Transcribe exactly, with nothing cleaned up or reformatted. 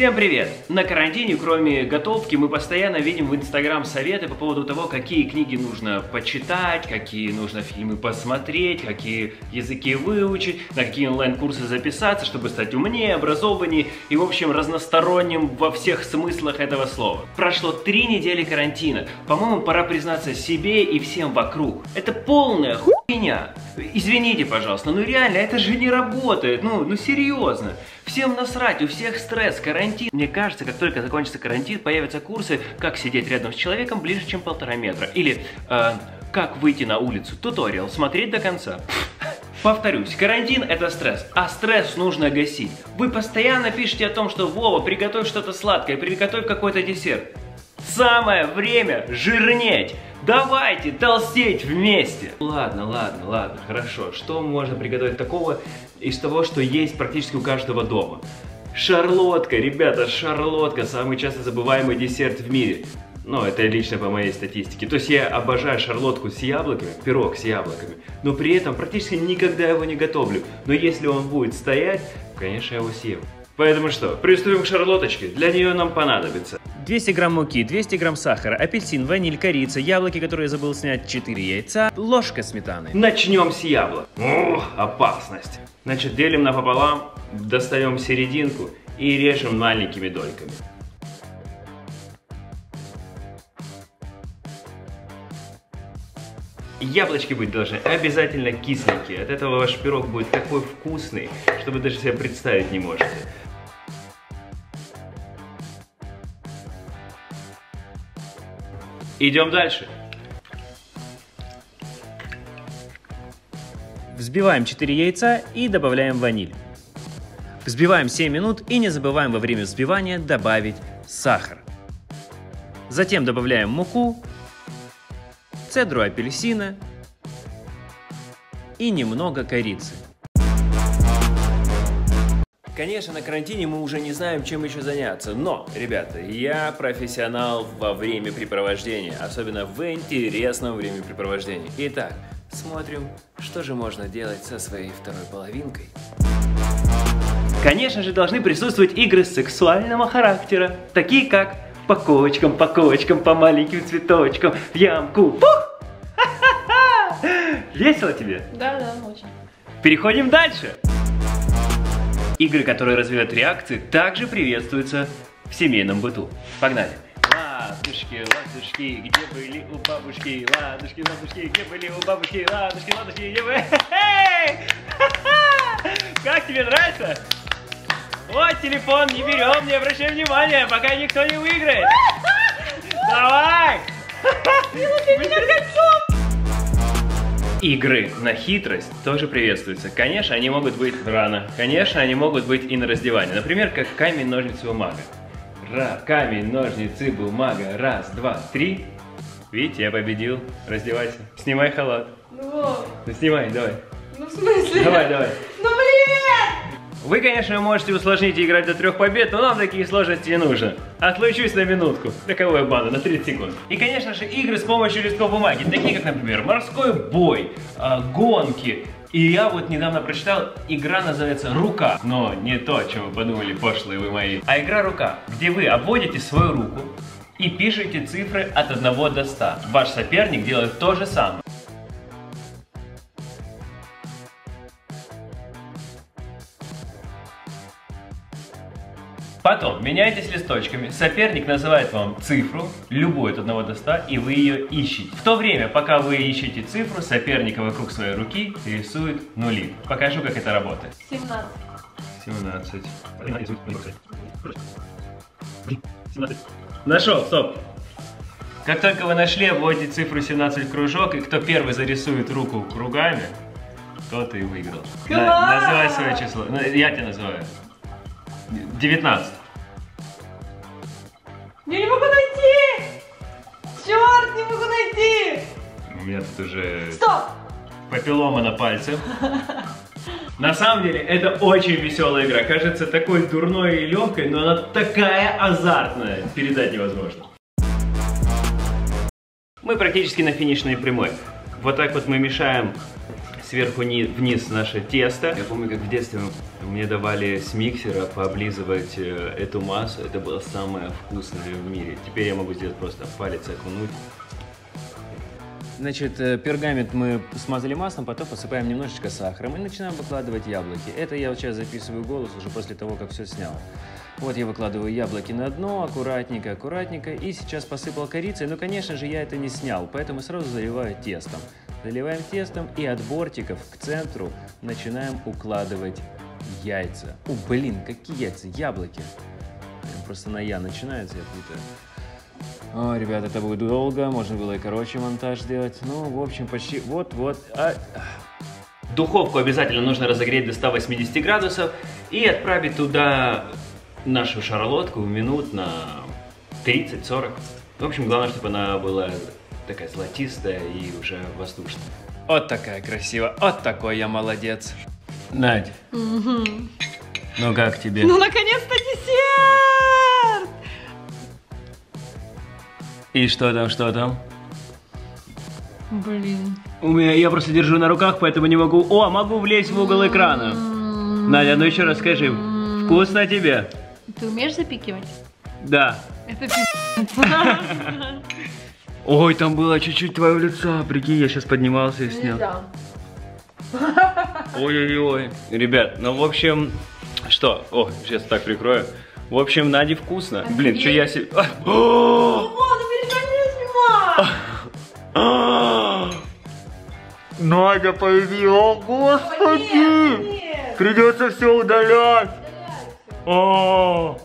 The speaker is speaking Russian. Всем привет! На карантине, кроме готовки, мы постоянно видим в Инстаграм советы по поводу того, какие книги нужно почитать, какие нужно фильмы посмотреть, какие языки выучить, на какие онлайн-курсы записаться, чтобы стать умнее, образованнее и, в общем, разносторонним во всех смыслах этого слова. Прошло три недели карантина. По-моему, пора признаться себе и всем вокруг. Это полная хуйня. Извините, пожалуйста, ну реально, это же не работает. Ну, ну серьезно. Всем насрать, у всех стресс, карантин. Мне кажется, как только закончится карантин, появятся курсы, как сидеть рядом с человеком ближе, чем полтора метра. Или э, как выйти на улицу, туториал, смотреть до конца. Повторюсь, карантин это стресс, а стресс нужно гасить. Вы постоянно пишете о том, что Вова, приготовь что-то сладкое, приготовь какой-то десерт. Самое время жирнеть. Давайте толстеть вместе. Ладно, ладно, ладно, хорошо. Что можно приготовить такого из того, что есть практически у каждого дома? Шарлотка, ребята, шарлотка. Самый часто забываемый десерт в мире. Ну, это лично по моей статистике. То есть я обожаю шарлотку с яблоками, пирог с яблоками, но при этом практически никогда его не готовлю. Но если он будет стоять, конечно, я его съем. Поэтому что, приступим к шарлоточке. Для нее нам понадобится двести грамм муки, двести грамм сахара, апельсин, ваниль, корица, яблоки, которые я забыл снять, четыре яйца, ложка сметаны. Начнем с яблок. О, опасность. Значит, делим напополам, достаем серединку и режем маленькими дольками. Яблочки быть должны обязательно кисленькие. От этого ваш пирог будет такой вкусный, что вы даже себе представить не можете. Идем дальше. Взбиваем четыре яйца и добавляем ваниль. Взбиваем семь минут и не забываем во время взбивания добавить сахар. Затем добавляем муку, цедру апельсина и немного корицы. Конечно, на карантине мы уже не знаем, чем еще заняться, но, ребята, я профессионал во времяпрепровождении, особенно в интересном времяпрепровождении. Итак, смотрим, что же можно делать со своей второй половинкой. Конечно же, должны присутствовать игры сексуального характера, такие как по ковочкам, по ковочкам, по маленьким цветочкам, в ямку. Фух! Весело тебе? Да, да, очень. Переходим дальше. Игры, которые развивают реакции, также приветствуются в семейном быту. Погнали! Ладушки, ладушки, где были у бабушки? Ладушки, ладушки, где были у бабушки? Ладушки, ладушки, где были? Как тебе нравится? Вот телефон, не берем, не обращай внимания, пока никто не выиграет. Давай! Игры на хитрость тоже приветствуются. Конечно, они могут быть рано. Конечно, они могут быть и на раздевание. Например, как камень, ножницы, бумага. Ра, камень, ножницы, бумага. Раз, два, три. Видите, я победил. Раздевайся. Снимай халат. Ну, ну снимай, давай. Ну в смысле? Давай, давай. Ну блин! Вы, конечно, можете усложнить и играть до трех побед, но нам такие сложности не нужно. Отлучусь на минутку. Таковая банда, на тридцать секунд. И, конечно же, игры с помощью листков бумаги. Такие, как, например, морской бой, э, гонки. И я вот недавно прочитал, игра называется «Рука». Но не то, о чем вы подумали, пошлые вы мои. А игра «Рука», где вы обводите свою руку и пишете цифры от одного до ста. Ваш соперник делает то же самое. Потом меняйтесь листочками, соперник называет вам цифру, любую от одного до ста, и вы ее ищете. В то время, пока вы ищете цифру, соперник вокруг своей руки рисует нули. Покажу, как это работает. семнадцать. семнадцать. Нашел, стоп. Как только вы нашли, обводите цифру семнадцать в кружок, и кто первый зарисует руку кругами, тот и выиграл. На, называй свое число. Я тебя называю. девятнадцать. Я не могу найти! Черт, не могу найти! У меня тут уже... Стоп! Папиллома на пальце. На самом деле, это очень веселая игра. Кажется, такой дурной и легкой, но она такая азартная. Передать невозможно. Мы практически на финишной прямой. Вот так вот мы мешаем сверху вниз наше тесто. Я помню, как в детстве мне давали с миксера пооблизывать эту массу. Это было самое вкусное в мире. Теперь я могу сделать просто палец окунуть. Значит, пергамент мы смазали маслом, потом посыпаем немножечко сахаром и начинаем выкладывать яблоки. Это я вот сейчас записываю голос уже после того, как все снял. Вот я выкладываю яблоки на дно, аккуратненько, аккуратненько. И сейчас посыпал корицей, но, конечно же, я это не снял, поэтому сразу заливаю тестом. Заливаем тестом и от бортиков к центру начинаем укладывать яйца. О, блин, какие яйца, яблоки. Просто на «я» начинается, я путаю. О, ребята, это будет долго, можно было и короче монтаж сделать. Ну, в общем, почти вот-вот. А... Духовку обязательно нужно разогреть до ста восьмидесяти градусов и отправить туда нашу шарлотку минут на тридцать-сорок. В общем, главное, чтобы она была такая золотистая и уже воздушная. Вот такая красивая, вот такой я молодец. Надь, угу. Ну как тебе? Ну, наконец-то десерт! И что там, что там? Блин. У меня, я просто держу на руках, поэтому не могу... О, могу влезть в угол экрана. Надя, ну еще раз скажи, вкусно тебе? Ты умеешь запикивать? Да. Это пи***ц. Ой, там было чуть-чуть твоего лица, прикинь, я сейчас поднимался и снял. Ой-ой-ой. Ребят, ну в общем, что? О, сейчас так прикрою. В общем, Наде вкусно. Блин, что я себе... Надя, пойди, о господи, нет, нет. Придется все удалять. О.